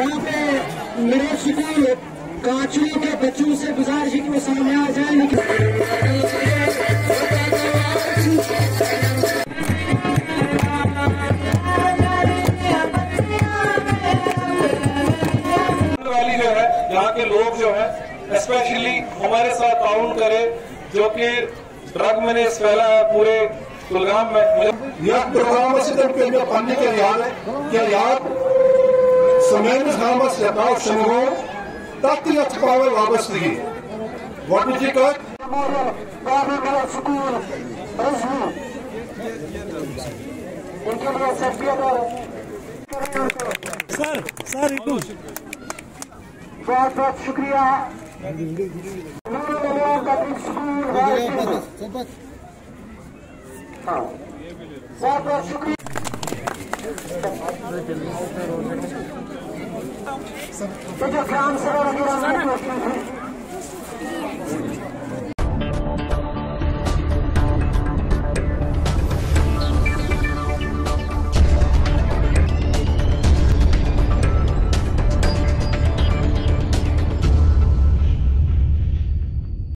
यहाँ पे मेरे स्कूल कांचों के बच्चों से गुजारिश है कि वो सामने आ जाए। यहाँ के लोग जो है स्पेशली हमारे साथ काउंट करे जो कि ड्रग मैंने फैला है पूरे कुलगाम में। यह प्रोग्राम फंड के लिहाज तत्काल वाबस्तगी स्कूल बहुत बहुत शुक्रिया। बहुत बहुत शुक्रिया। तो जो ग्राम सभा वगैरह